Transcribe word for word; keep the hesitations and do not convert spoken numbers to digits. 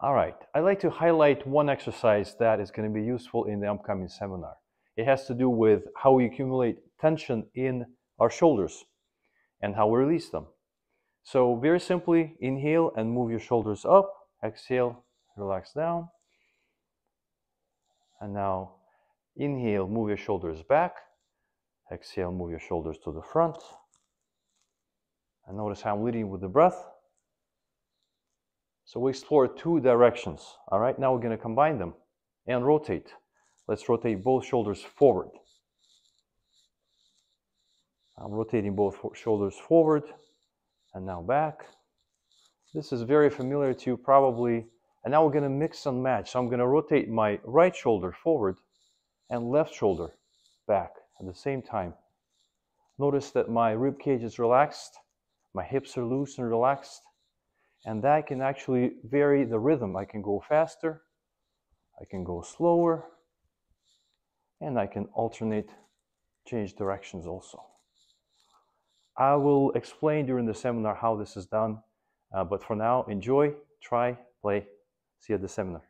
All right, I'd like to highlight one exercise that is going to be useful in the upcoming seminar. It has to do with how we accumulate tension in our shoulders and how we release them. So very simply, inhale and move your shoulders up, exhale, relax down. And now inhale, move your shoulders back, exhale, move your shoulders to the front. And notice how I'm leading with the breath. So we explore two directions. All right, now we're going to combine them and rotate. Let's rotate both shoulders forward. I'm rotating both shoulders forward and now back. This is very familiar to you probably. And now we're going to mix and match. So I'm going to rotate my right shoulder forward and left shoulder back at the same time. Notice that my rib cage is relaxed. My hips are loose and relaxed, and that can actually vary the rhythm. I can go faster, I can go slower, and I can alternate, change directions also. I will explain during the seminar how this is done, uh, but for now, enjoy, try, play. See you at the seminar.